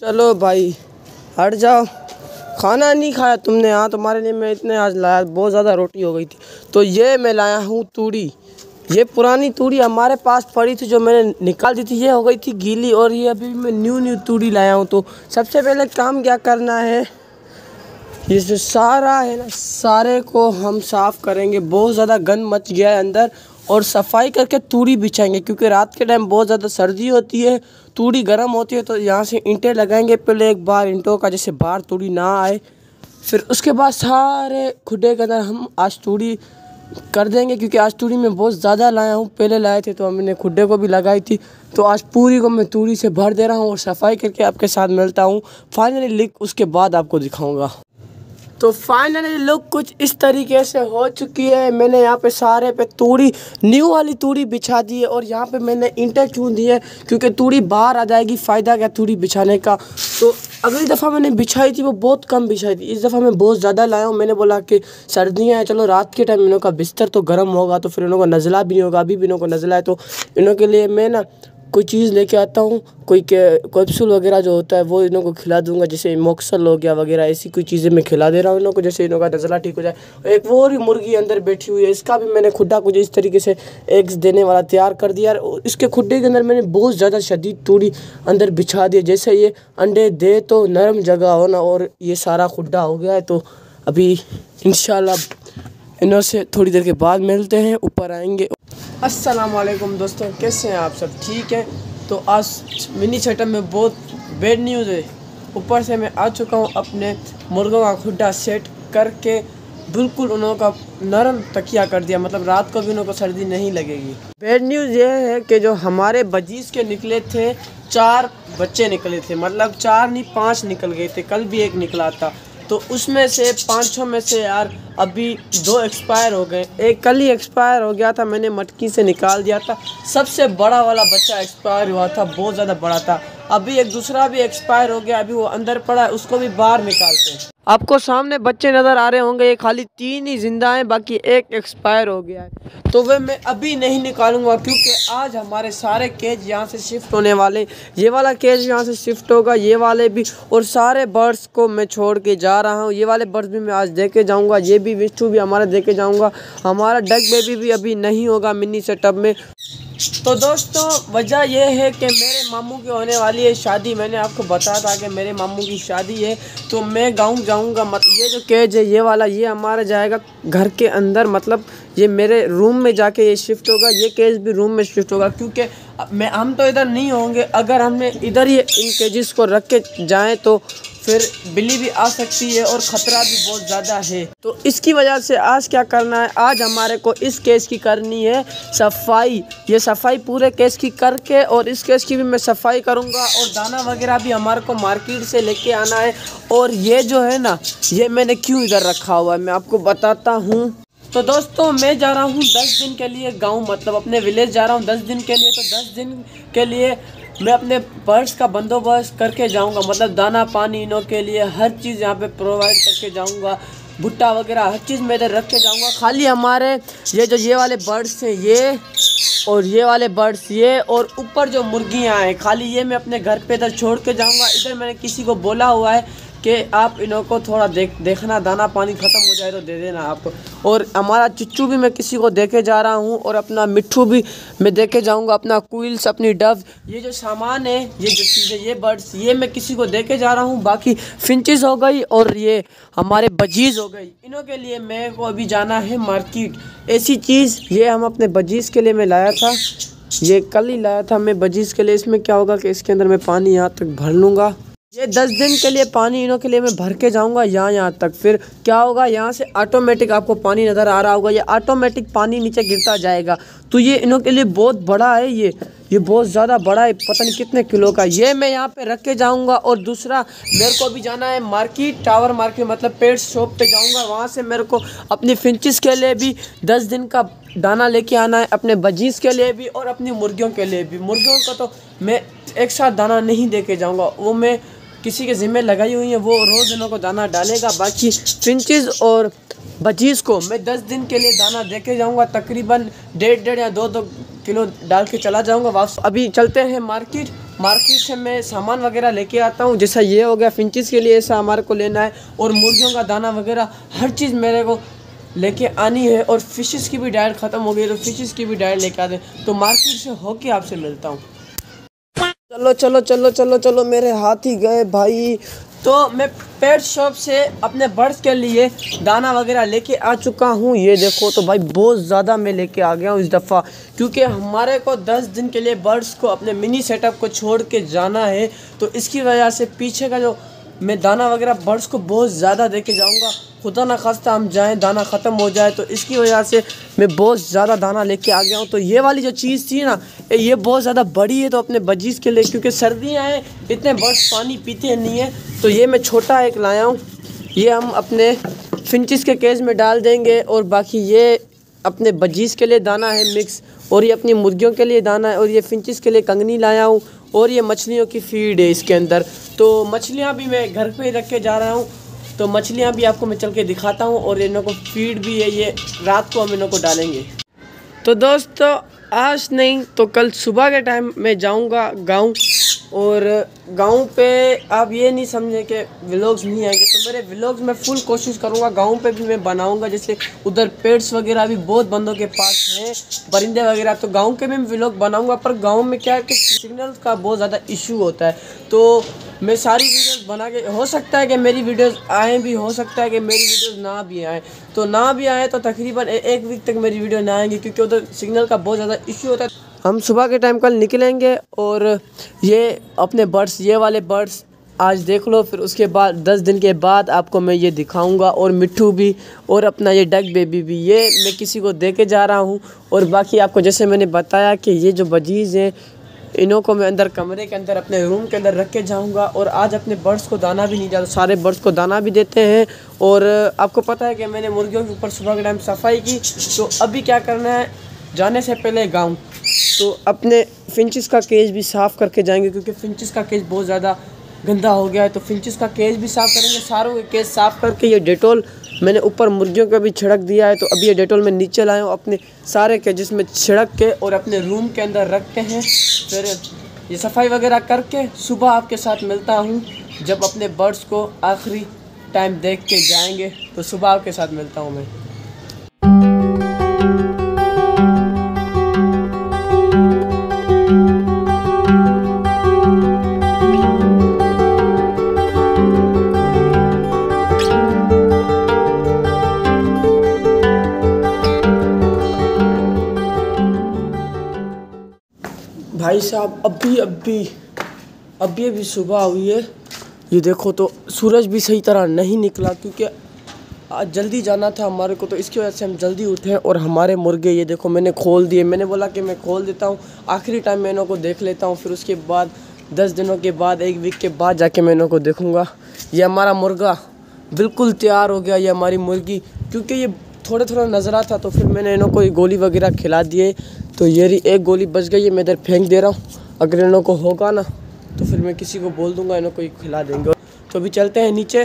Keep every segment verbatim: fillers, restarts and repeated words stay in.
चलो भाई हट जाओ, खाना नहीं खाया तुमने। हाँ तुम्हारे लिए मैं इतने आज लाया, बहुत ज़्यादा रोटी हो गई थी। तो ये मैं लाया हूँ तूड़ी, ये पुरानी तूड़ी हमारे पास पड़ी थी जो मैंने निकाल दी थी, ये हो गई थी गीली और ये अभी मैं न्यू न्यू तूड़ी लाया हूँ। तो सबसे पहले काम क्या करना है, ये जो सारा है ना सारे को हम साफ़ करेंगे। बहुत ज़्यादा गंद मच गया है अंदर, और सफाई करके तूड़ी बिछाएंगे क्योंकि रात के टाइम बहुत ज़्यादा सर्दी होती है, तूड़ी गर्म होती है। तो यहाँ से ईंटें लगाएंगे पहले एक बार ईंटों का, जैसे बाहर तूड़ी ना आए। फिर उसके बाद सारे खुडे के अंदर हम आज तूड़ी कर देंगे क्योंकि आज तूड़ी में बहुत ज़्यादा लाया हूँ, पहले लाए थे तो हमने खुडे को भी लगाई थी। तो आज पूरी को मैं तूड़ी से भर दे रहा हूँ और सफाई करके आपके साथ मिलता हूँ। फाइनली लिख उसके बाद आपको दिखाऊँगा। तो फाइनली लुक कुछ इस तरीके से हो चुकी है। मैंने यहाँ पे सारे पे तूड़ी न्यू वाली तूड़ी बिछा दी है और यहाँ पे मैंने ईंटें चून दी है क्योंकि तूड़ी बाहर आ जाएगी, फ़ायदा क्या तूड़ी बिछाने का। तो अगली दफ़ा मैंने बिछाई थी वो बहुत कम बिछाई थी, इस दफ़ा मैं बहुत ज़्यादा लाया हूँ। मैंने बोला कि सर्दियाँ हैं, चलो रात के टाइम इनों का बिस्तर तो गर्म होगा तो फिर इनों को नज़ला भी नहीं होगा। अभी भी इनों को नज़ला है तो इनों के लिए मैं ना कोई चीज़ लेके आता हूँ, कोई कैप्सूल वगैरह जो होता है वो इनों को खिला दूंगा, जैसे मोक्सल हो गया वगैरह, ऐसी कोई चीज़ें मैं खिला दे रहा हूँ इनों को, जैसे इनों का नज़ला ठीक हो जाए। एक वो और मुर्गी अंदर बैठी हुई है, इसका भी मैंने खुड्डा कुछ इस तरीके से एग्स देने वाला तैयार कर दिया। इसके खुड्डे के अंदर मैंने बहुत ज़्यादा शदीद तूड़ी अंदर बिछा दी, जैसे ये अंडे दे तो नरम जगह हो ना, और ये सारा खुड्डा हो गया है। तो अभी इंशाल्लाह इनों से थोड़ी देर के बाद मिलते हैं, ऊपर आएंगे। अस्सलामुअलैकुम दोस्तों, कैसे हैं आप सब, ठीक है। तो आज मिनी छटम में बहुत बैड न्यूज़ है, ऊपर से मैं आ चुका हूँ अपने मुर्गों का खुड्डा सेट करके, बिल्कुल उन्हों का नरम तकिया कर दिया, मतलब रात को भी उन्हों को सर्दी नहीं लगेगी। बैड न्यूज़ ये है कि जो हमारे बजीज़ के निकले थे चार बच्चे निकले थे, मतलब चार नहीं पाँच निकल गए थे, कल भी एक निकला था। तो उसमें से पाँचों में से यार अभी दो एक्सपायर हो गए, एक कल ही एक्सपायर हो गया था, मैंने मटकी से निकाल दिया था। सबसे बड़ा वाला बच्चा एक्सपायर हुआ था, बहुत ज़्यादा बड़ा था। अभी एक दूसरा भी एक्सपायर हो गया, अभी वो अंदर पड़ा है, उसको भी बाहर निकालते हैं। आपको सामने बच्चे नज़र आ रहे होंगे, ये खाली तीन ही जिंदा हैं, बाकी एक एक्सपायर हो गया है। तो वे मैं अभी नहीं निकालूंगा क्योंकि आज हमारे सारे केज यहाँ से शिफ्ट होने वाले, ये वाला केज यहाँ से शिफ्ट होगा, ये वाले भी, और सारे बर्ड्स को मैं छोड़ के जा रहा हूँ। ये वाले बर्ड्स भी मैं आज दे के जाऊँगा, ये भी विष्टू भी हमारा दे के जाऊँगा, हमारा डक बेबी भी अभी नहीं होगा मिनी सेटअप में। तो दोस्तों वजह यह है कि मेरे मामू की होने वाली है शादी, मैंने आपको बताया था कि मेरे मामू की शादी है तो मैं गाँव जाऊँगा। मत ये जो केज है ये वाला, ये हमारा जाएगा घर के अंदर, मतलब ये मेरे रूम में जाके ये शिफ्ट होगा, ये केज भी रूम में शिफ्ट होगा क्योंकि मैं हम तो इधर नहीं होंगे। अगर हमने इधर ये इन केजेस को रख के जाएँ तो फिर बिल्ली भी आ सकती है और ख़तरा भी बहुत ज़्यादा है। तो इसकी वजह से आज क्या करना है, आज हमारे को इस केस की करनी है सफाई, ये सफाई पूरे केस की करके, और इस केस की भी मैं सफाई करूँगा, और दाना वगैरह भी हमारे को मार्केट से लेके आना है। और ये जो है ना ये मैंने क्यों इधर रखा हुआ है मैं आपको बताता हूँ। तो दोस्तों मैं जा रहा हूँ दस दिन के लिए गाँव, मतलब अपने विलेज जा रहा हूँ दस दिन के लिए। तो दस दिन के लिए मैं अपने बर्ड्स का बंदोबस्त करके जाऊंगा, मतलब दाना पानी इनों के लिए हर चीज़ यहाँ पे प्रोवाइड करके जाऊंगा, भुट्टा वगैरह हर चीज़ मैं इधर रख के जाऊँगा। खाली हमारे ये जो ये वाले बर्ड्स हैं ये, और ये वाले बर्ड्स ये, और ऊपर जो मुर्गियाँ हैं खाली ये मैं अपने घर पे इधर छोड़ के जाऊँगा। इधर मैंने किसी को बोला हुआ है कि आप इनों को थोड़ा देख देखना दाना पानी ख़त्म हो जाए तो दे देना आप। और हमारा चुच्चू भी मैं किसी को देके जा रहा हूँ, और अपना मिट्ठू भी मैं देके जाऊँगा, अपना क्विल्स, अपनी डव, ये जो सामान है, ये जो चीज़ें, ये बर्ड्स ये मैं किसी को देके जा रहा हूँ। बाकी फिंचेस हो गई और ये हमारे बजीज़ हो गई, इनों के लिए मेरे को अभी जाना है मार्केट। ऐसी चीज़ ये हम अपने बजीज़ के लिए मैं लाया था, ये कल ही लाया था मैं बजीज़ के लिए। इसमें क्या होगा कि इसके अंदर मैं पानी यहाँ तक भर लूँगा, ये दस दिन के लिए पानी इनों के लिए मैं भर के जाऊंगा यहाँ यहाँ तक। फिर क्या होगा यहाँ से ऑटोमेटिक आपको पानी नज़र आ रहा होगा, ये ऑटोमेटिक पानी नीचे गिरता जाएगा। तो ये इनों के लिए बहुत बड़ा है, ये ये बहुत ज़्यादा बड़ा है, पता नहीं कितने किलो का, ये मैं यहाँ पे रख के जाऊँगा। और दूसरा मेरे को अभी जाना है मार्केट, टावर मार्केट, मतलब पेट शॉप पे जाऊँगा, वहाँ से मेरे को अपनी फिंचिस के लिए भी दस दिन का दाना लेके आना है, अपने बजीज़ के लिए भी और अपनी मुर्गियों के लिए भी। मुर्गियों का तो मैं एक साथ दाना नहीं दे के जाऊँगा, वो मैं किसी के ज़िम्मे लगाई हुई है, वो रोज़ इनों को दाना डालेगा। बाकी फिंचिस और बजीज़ को मैं दस दिन के लिए दाना दे के जाऊँगा, तकरीबन डेढ़ डेढ़ या दो दो किलो डाल के चला जाऊँगा वापस। अभी चलते हैं मार्केट, मार्केट से मैं सामान वगैरह लेके आता हूँ। जैसा ये हो गया फिंचिस के लिए, ऐसा हमारे को लेना है, और मुर्गियों का दाना वगैरह हर चीज़ मेरे को लेके आनी है। और फिशेस की भी डाइट ख़त्म हो गई तो फिशेस की भी डाइट लेके आते हैं। तो मार्केट से होके आपसे मिलता हूँ। चलो चलो चलो चलो चलो, मेरे हाथ ही गए भाई। तो मैं पेट शॉप से अपने बर्ड्स के लिए दाना वगैरह लेके आ चुका हूँ। ये देखो तो भाई बहुत ज़्यादा मैं लेके आ गया हूँ इस दफ़ा, क्योंकि हमारे को दस दिन के लिए बर्ड्स को अपने मिनी सेटअप को छोड़ के जाना है। तो इसकी वजह से पीछे का जो मैं दाना वगैरह बर्ड्स को बहुत ज़्यादा दे के जाऊँगा, खुदा ना खास्ता हम जाएं दाना ख़त्म हो जाए, तो इसकी वजह से मैं बहुत ज़्यादा दाना लेके आ गया हूँ। तो ये वाली जो चीज़ थी ना, ये बहुत ज़्यादा बड़ी है तो अपने बजीज़ के लिए, क्योंकि सर्दियाँ हैं, इतने बर्ड्स पानी पीते नहीं हैं। तो ये मैं छोटा एक लाया हूँ, ये हम अपने फिंचिस के केज में डाल देंगे। और बाकी ये अपने बजीज़ के लिए दाना है मिक्स, और ये अपनी मुर्गियों के लिए दाना है, और ये फिंचिस के लिए कंगनी लाया हूँ, और ये मछलियों की फीड है इसके अंदर। तो मछलियाँ भी मैं घर पर ही रख के जा रहा हूँ, तो मछलियाँ भी आपको मैं चल के दिखाता हूँ। और इनों को फीड भी है, ये रात को हम इनों को डालेंगे। तो दोस्तों आज नहीं तो कल सुबह के टाइम मैं जाऊँगा गांव, और गांव पे आप ये नहीं समझे कि व्लॉग्स नहीं आएंगे, तो मेरे व्लॉग्स में फ़ुल कोशिश करूँगा, गांव पे भी मैं बनाऊँगा। जैसे उधर पेट्स वगैरह भी बहुत बंदों के पास हैं, परिंदे वगैरह, तो गांव के भी मैं व्लॉग बनाऊँगा। पर गांव में क्या है कि सिग्नल का बहुत ज़्यादा इशू होता है, तो मैं सारी वीडियोस बना के, हो सकता है कि मेरी वीडियोस आएँ भी, हो सकता है कि मेरी वीडियोस ना भी आएँ। तो ना भी आएँ तो तकरीबन एक वीक तक मेरी वीडियो ना आएंगी, क्योंकि उधर सिग्नल का बहुत ज़्यादा इशू होता है। हम सुबह के टाइम कल निकलेंगे, और ये अपने बर्ड्स, ये वाले बर्ड्स आज देख लो, फिर उसके बाद दस दिन के बाद आपको मैं ये दिखाऊंगा। और मिट्ठू भी, और अपना ये डक बेबी भी, ये मैं किसी को दे के जा रहा हूँ। और बाकी आपको जैसे मैंने बताया कि ये जो बजीज़ हैं, इनों को मैं अंदर कमरे के अंदर अपने रूम के अंदर रख के जाऊँगा। और आज अपने बर्ड्स को दाना भी नहीं डालता, सारे बर्ड्स को दाना भी देते हैं। और आपको पता है कि मैंने मुर्गियों के ऊपर सुबह के टाइम सफाई की, तो अभी क्या करना है जाने से पहले गाँव, तो अपने फिंचिस का केज भी साफ़ करके जाएंगे, क्योंकि फिंचिस का केज बहुत ज़्यादा गंदा हो गया है। तो फिंचिस का केज भी साफ़ करेंगे, सारों के केज साफ़ करके ये डेटॉल मैंने ऊपर मुर्गियों का भी छिड़क दिया है, तो अभी ये डेटॉल मैं नीचे लाया हूँ, अपने सारे केजेस में छिड़क के और अपने रूम के अंदर रखते हैं। फिर ये सफाई वगैरह करके सुबह आपके साथ मिलता हूँ, जब अपने बर्ड्स को आखिरी टाइम देख के जाएँगे। तो सुबह आपके साथ मिलता हूँ मैं। भाई साहब अभी अभी अभी अभी सुबह हुई है, ये देखो तो सूरज भी सही तरह नहीं निकला, क्योंकि आज जल्दी जाना था हमारे को, तो इसकी वजह से हम जल्दी उठे। और हमारे मुर्गे ये देखो मैंने खोल दिए, मैंने बोला कि मैं खोल देता हूँ, आखिरी टाइम मैं इनों को देख लेता हूँ, फिर उसके बाद दस दिनों के बाद, एक वीक के बाद जाके मैं इनों को देखूँगा। ये हमारा मुर्गा बिल्कुल तैयार हो गया, ये हमारी मुर्गी, क्योंकि ये थोड़ा थोड़ा नजर आता था, तो फिर मैंने इनों को गोली वगैरह खिला दिए। तो ये एक गोली बच गई है, मैं इधर फेंक दे रहा हूँ, अगर इनों को होगा ना तो फिर मैं किसी को बोल दूंगा, इनों को ही खिला देंगे। तो अभी चलते हैं नीचे,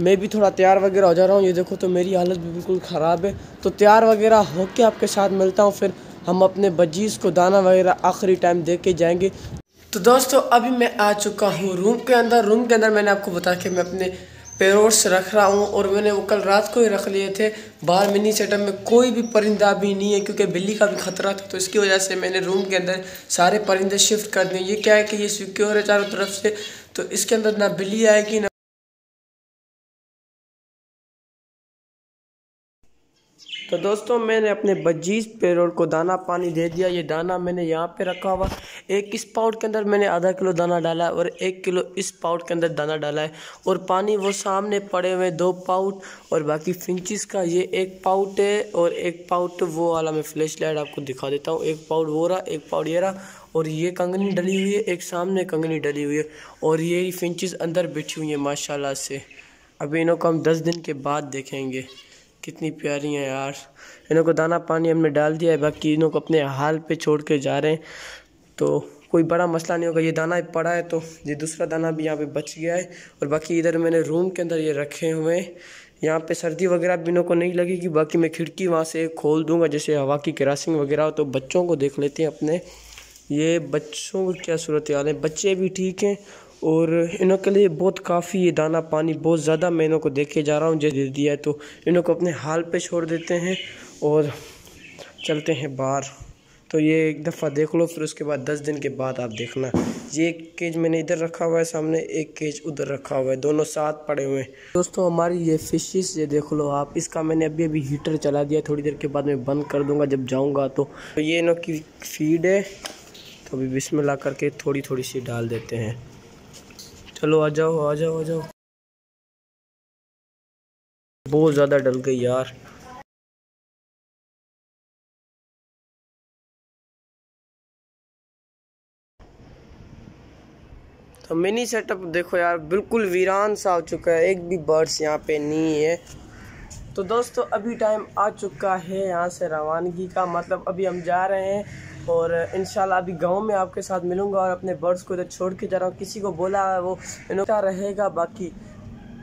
मैं भी थोड़ा तैयार वगैरह हो जा रहा हूँ। ये देखो तो मेरी हालत भी बिल्कुल ख़राब है, तो तैयार वगैरह होके आपके साथ मिलता हूँ, फिर हम अपने बजीज़ को दाना वगैरह आखिरी टाइम दे के जाएँगे। तो दोस्तों अभी मैं आ चुका हूँ रूम के अंदर। रूम के अंदर मैंने आपको बताया कि मैं अपने पेरोट्स रख रहा हूँ, और मैंने वो कल रात को ही रख लिए थे। बाहर मिनी सेटअप में कोई भी परिंदा भी नहीं है, क्योंकि बिल्ली का भी खतरा था, तो इसकी वजह से मैंने रूम के अंदर सारे परिंदे शिफ्ट कर दिए। ये क्या है कि ये सिक्योर है चारों तरफ से, तो इसके अंदर ना बिल्ली आएगी ना। तो दोस्तों मैंने अपने बजीज़ पेरोट को दाना पानी दे दिया। ये दाना मैंने यहाँ पे रखा हुआ, एक इस पाउट के अंदर मैंने आधा किलो दाना डाला है, और एक किलो इस पाउट के अंदर दाना डाला है। और पानी वो सामने पड़े हुए दो पाउट, और बाकी फिंचिस का ये एक पाउट है, और एक पाउट वो वाला, मैं फ्लैश लाइट आपको दिखा देता हूँ। एक पाउट वो रहा, एक पाउट ये रहा, और ये कंगनी डली हुई है, एक सामने कंगनी डली हुई है, और ये फिंचिस अंदर बैठी हुई है माशाल्लाह से। अभी इनों को हम दस दिन के बाद देखेंगे, कितनी प्यारी हैं यार। इनों को दाना पानी हमने डाल दिया है, बाकी इनों को अपने हाल पे छोड़ के जा रहे हैं, तो कोई बड़ा मसला नहीं होगा। ये दाना ही पड़ा है, तो ये दूसरा दाना भी यहाँ पे बच गया है, और बाकी इधर मैंने रूम के अंदर ये रखे हुए हैं। यहाँ पे सर्दी वगैरह भी इनों को नहीं लगेगी। बाकी मैं खिड़की वहाँ से खोल दूँगा, जैसे हवा की क्रॉसिंग वगैरह हो, तो बच्चों को देख लेते हैं अपने। ये बच्चों की क्या सूरत हाल है, बच्चे भी ठीक हैं और इनों के लिए बहुत काफ़ी ये दाना पानी बहुत ज़्यादा मैं इनों को देखे जा रहा हूँ, जैसे दे दिया है तो इनों को अपने हाल पे छोड़ देते हैं और चलते हैं बाहर। तो ये एक दफ़ा देख लो, फिर उसके बाद दस दिन के बाद आप देखना। ये एक केज मैंने इधर रखा हुआ है सामने, एक केज उधर रखा हुआ है, दोनों साथ पड़े हुए हैं। दोस्तों हमारी ये फिशेस ये देख लो आप, इसका मैंने अभी अभी हीटर चला दिया, थोड़ी देर के बाद मैं बंद कर दूंगा जब जाऊंगा। तो, तो ये इनों की फीड है, तो अभी बिस्मिल्लाह करके थोड़ी थोड़ी सी डाल देते हैं। चलो आ जाओ आ जाओ आ जाओ, बहुत ज़्यादा डल गई यार। तो मिनी सेटअप देखो यार, बिल्कुल वीरान सा हो चुका है, एक भी बर्ड्स यहाँ पे नहीं है। तो दोस्तों अभी टाइम आ चुका है यहाँ से रवानगी का, मतलब अभी हम जा रहे हैं और इंशाल्लाह अभी गांव में आपके साथ मिलूंगा और अपने बर्ड्स को इधर छोड़ के जा रहा हूँ। किसी को बोला वो इनका रहेगा, बाकी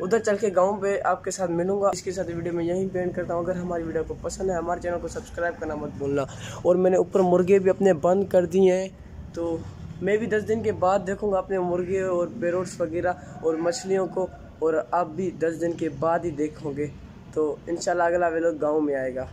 उधर चल के गाँव पे आपके साथ मिलूंगा। इसके साथ वीडियो में यहीं पेंट करता हूँ। अगर हमारी वीडियो को पसंद है हमारे चैनल को सब्सक्राइब करना मत भूलना। और मैंने ऊपर मुर्गे भी अपने बंद कर दिए हैं, तो मैं भी दस दिन के बाद देखूंगा अपने मुर्गे और पैरोट्स वगैरह और मछलियों को, और आप भी दस दिन के बाद ही देखोगे। तो इंशाल्लाह अगला व्लॉग गांव में आएगा।